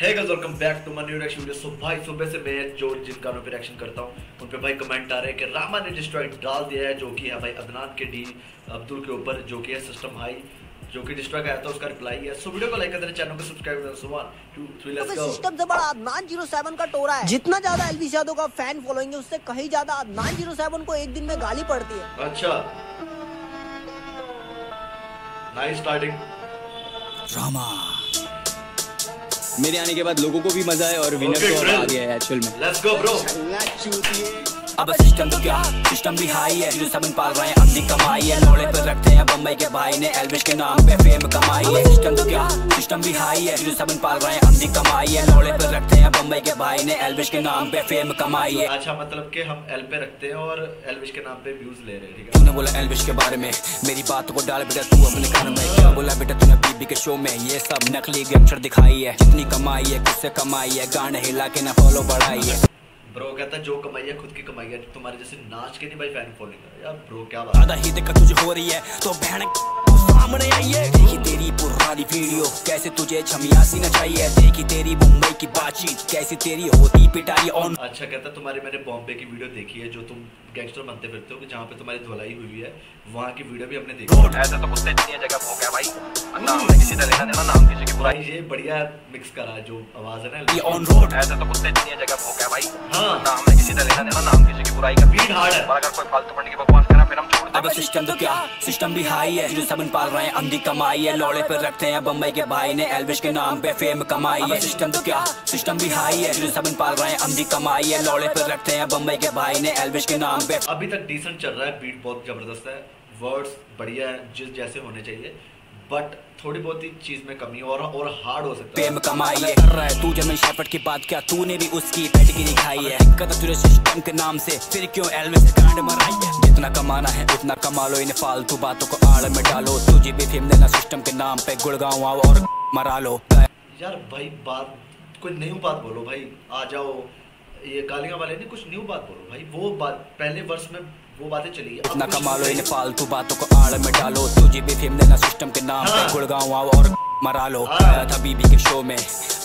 Hey guys, welcome back to my new reaction video। So भाई सुबह से मैं जो जिन गानों पर रिएक्शन करता हूँ उन पे भाई कमेंट आ रहे हैं कि रामा ने डिस्ट्रॉय डाल दिया है, जो कि है भाई अदनान के डी अब्दुल के ऊपर, जो कि है सिस्टम हाई, जो कि डिस्ट्रॉय का आया था, उसका रिप्लाई है। सो वीडियो को लाइक करते, चैनल को सब्सक्राइब करते। अदनान 07 का टोरा है, जितना ज्यादा एल्विश यादव का फैन फॉलोइंग है उससे कहीं ज्यादा अदनान 07 को एक दिन में गाली पड़ती है। अच्छा, नाइस स्टार्टिंग। रामा मेरे आने के बाद लोगों को भी मजा है और विनर तो आ गया है एक्चुअल में। Let's go bro. अब सिस्टम तो क्या, सिस्टम भी हाई है, 07 पाल रहे हैं अपनी कमाई है, नॉलेज पर रखते हैं बम्बई के भाई ने, एल्विश के नाम पे फेम कमाई है। सिस्टम तो क्या, सिस्टम भी हाई है, 07 पाल रहे हैं अपनी कमाई है, नॉलेज पर रखते हैं बम्बई के भाई ने, एल्विश के नाम पे फेम कमाई है। अच्छा, मतलब कि हम एल पे रखते हैं और एल्विश के नाम पे व्यूज ले रहे हैं, ठीक है। तूने बोला एल्विश के बारे में, मेरी बात को डाल बेटा तू अपने कान में, क्या बोला बेटा तूने बीबी के शो में, ये सब नकली गैंगस्टर दिखाई है, जितनी कमाई है किससे कमाई है, गाने हिला के ना फॉलो बढ़ाई है। ब्रो कहता जो कमाई है खुद की कमाई है, तुम्हारे जैसे नाच के नहीं भाई फैन फॉलोइंग है यार। ब्रो क्या बात, ज्यादा ही दिक्कत तुझे हो रही है तो बहन सामने आई है, देखी तेरी पुरानी वीडियो कैसे तुझे छमियासी नचाई है, देखी तेरी मुंबई की बातचीत कैसी तेरी होती पिटाई ऑन। अच्छा कहता तुम्हारी मैंने बॉम्बे की वीडियो देखी है, जो तुम गैंगस्टर बनते फिरते हो, जहाँ पे तुम्हारी धुलाई हुई है वहाँ की वीडियो भी हमने देखी। ये बढ़िया मिक्स करा जो आवाज है ना, ऑन रोड है तो मुझसे इतनी जगह भोंक है भाई, नाम है किसी का लेना देना, नाम किसी की बुराई का बीट हार्ड है, पर अगर कोई फालतू पंडित की बकवास करा फिर हम छोड़ देंगे। अब सिस्टम तो क्या, सिस्टम भी हाई है, 07 पाल रहे हैं अंधी कमाई है, लौड़े पर रखते हैं बम्बई के भाई ने, एल्विश के नाम पे फेम कमाई है। सिस्टम तो क्या, सिस्टम भी हाई है, 07 पाल रहे हैं अंधी कमाई है, लौड़े पर रखते हैं बम्बई के भाई ने, एल्विश के नाम पे। अभी तक डिसेंट चल रहा है, बीट बहुत जबरदस्त है, वर्ड्स बढ़िया है जिस जैसे होने चाहिए, बट थोड़ी बहुत ही चीज में कमी और हार्ड हो सकता है। कमाई है कर रहा है तू जर्मन शेफर्ड की बात, क्या तूने भी उसकी पेडिग्री खाई है, दिक्कत तुझे सिस्टम के नाम से, फिर क्यों एल्विश कांड मराई है, जितना कमाना है उतना कमा लो, इन फालतू बातों को आड़ में डालो, तुझे भी फेम देना सिस्टम के नाम पे, गुड़गांव आओ और मरा लो। यार भाई बात कोई नई बात बोलो भाई, आ जाओ ये गालियां वाले नहीं, कुछ न्यू बात बोलो भाई, वो बात पहले वर्ष में वो बातें चली, इतना कमा लो इन फालतू बातों को आड़ में डालो, तुझे भी फेम देना सिस्टम के नाम पे, गुड़गांव आओ और मरा लो। आया था बीबी के शो में,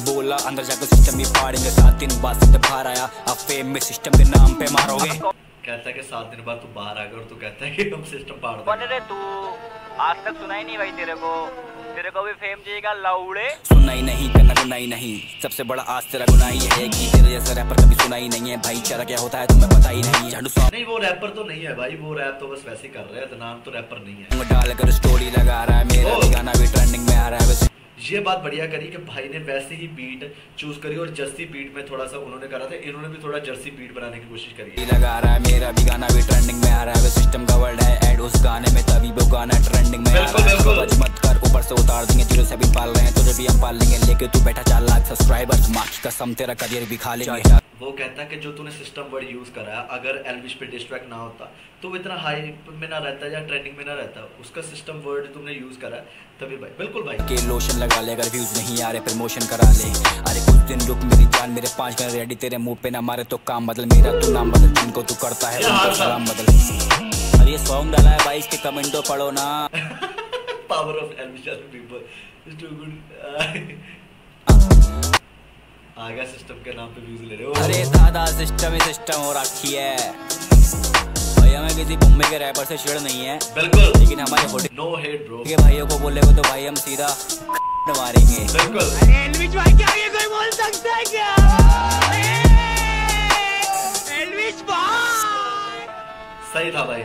बोला अंदर जाकर सिस्टम भी फाड़ेंगे, 7 दिन बाद से बाहर आया, अब फेम में सिस्टम के नाम पे मारोगे। कहता है कि 7 दिन बाद तू बाहर आ गया और तू कहता है कि हम सिस्टम फाड़ देंगे। अरे तू आज तक सुना ही नहीं भाई, तेरे को भी फेम जाएगा लाउड़े, सुना ही नहीं करना गुना ही नहीं, सबसे बड़ा आज तेरा गुना ही है कि तेरे जैसा रैपर कभी सुना ही नहीं है, भाईचारा क्या होता है तुम्हें पता ही नहीं। नहीं वो रैपर तो नहीं है भाई, वो रैप तो बस वैसे ही कर रहे हैं, नाम तो रैपर नहीं है, डालकर स्टोरी लगा रहा है, मेरा गाना भी ट्रेंडिंग में आ रहा है। बस ये बात बढ़िया करी कि भाई ने वैसे ही बीट चूज करी और जर्सी बीट में थोड़ा सा उन्होंने करा था, इन्होंने भी थोड़ा जर्सी बीट बनाने की कोशिश करी, लगा रहा है मेरा भी गाना भी ट्रेंडिंग में आ रहा है, सिस्टम का वर्ड है एड उस गाने में, तभी वो गाना ट्रेंडिंग में आ रहा है, मत कर ऊपर से उतार देंगे, 07 पाल रहे हैं तुझे भी हम पाल लेंगे, लेके तू बैठा 4 लाख सब्सक्राइबर्स, मार्क्स कसम तेरा करियर भी खा लेंगे। वो कहता है कि जो तूने सिस्टम वर्ड यूज करा है, अगर एल्विश पे डिस्ट्रैक्ट ना होता तो वो इतना हाई में ना रहता या ट्रेंडिंग में ना रहता, उसका सिस्टम वर्ड तुमने यूज करा तभी भाई। बिल्कुल भाई के लोशन लगा ले, अगर व्यूज नहीं आ रहे प्रमोशन करा ले, अरे कुछ दिन रुक मेरी जान, मेरे 5 गाने रेडी, तेरे मुंह पे ना मारे तो काम बदल, मेरा तू नाम बदल, जिनको तू करता है नाम बदल। अरे सॉन्ग डाला है भाई, इसके कमेंटो पढ़ो ना, power of Elvish people is too good, आ गया सिस्टम के नाम पे व्यूज ले रहे हो। अरे दादा सिस्टम ही सिस्टम हो रखी है भाई, हमें किसी बम्बई के रैपर से छेड़ नहीं है बिल्कुल, लेकिन हमारे नो हेट ब्रो के भाइयों को बोलेगा तो भाई हम सीधा मारेंगे। अरे एल्विश भाई क्या ये कोई बोल सकता है क्या, एल्विश भाई सही था भाई।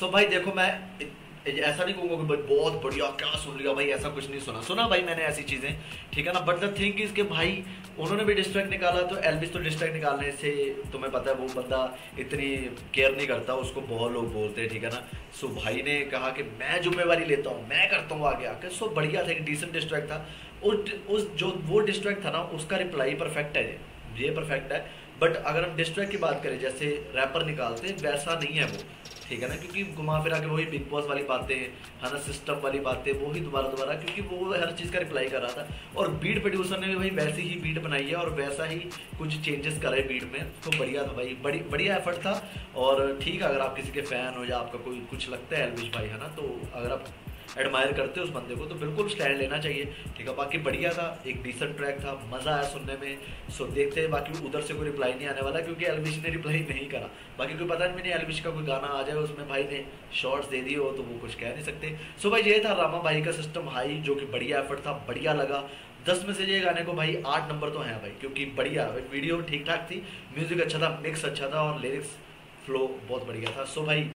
सो भाई देखो मैं ऐसा नहीं कहूँगा कि बहुत बढ़िया क्या सुन लिया भाई, ऐसा कुछ नहीं सुना, सुना भाई मैंने ऐसी चीज़ें, ठीक है ना, बट द थिंग इज के भाई उन्होंने भी डिस्ट्रैक्ट निकाला तो एल्विश तो डिस्ट्रैक्ट निकालने से तुम्हें पता है वो बंदा इतनी केयर नहीं करता, उसको बहुत लोग बोलते हैं, ठीक है ना। सो भाई ने कहा कि मैं जिम्मेवारी लेता हूँ, मैं करता हूँ आगे आके। सो बढ़िया था, एक डिसेंट डिस्ट्रैक्ट था, उस जो वो डिस्ट्रैक्ट था ना उसका रिप्लाई परफेक्ट है, ये परफेक्ट है, बट अगर हम डिस्ट्रैक्ट की बात करें जैसे रैपर निकालते हैं वैसा नहीं है वो, ठीक है ना, क्योंकि घुमा फिरा के वही बिग बॉस वाली बातें है ना, सिस्टम वाली बातें वही दोबारा, क्योंकि वो हर चीज़ का रिप्लाई कर रहा था, और बीट प्रोड्यूसर ने भी भाई वैसी ही बीट बनाई है और वैसा ही कुछ चेंजेस करे बीट में, तो बढ़िया था भाई, बढ़िया एफर्ट था। और ठीक है, अगर आप किसी के फ़ैन हो या आपका कोई कुछ लगता है एल्विश भाई है ना, तो अगर आप एडमायर करते हैं उस बंदे को, तो बिल्कुल स्टैंड लेना चाहिए, ठीक है। बाकी बढ़िया था, एक डिसेंट ट्रैक था, मज़ा आया सुनने में। सो देखते हैं, बाकी उधर से कोई रिप्लाई नहीं आने वाला क्योंकि एल्विश ने रिप्लाई नहीं करा। बाकी कोई पता नहीं मैंने एल्विश का कोई गाना आ जाए उसमें भाई ने शॉर्ट्स दे दिए हो तो वो कुछ कह नहीं सकते। सो भाई ये था रामा भाई का सिस्टम हाई, जो कि बढ़िया एफर्ट था, बढ़िया लगा। 10 में से ये गाने को भाई 8 नंबर तो हैं भाई, क्योंकि बढ़िया वीडियो ठीक ठाक थी, म्यूजिक अच्छा था, मिक्स अच्छा था और लिरिक्स फ्लो बहुत बढ़िया था। सो भाई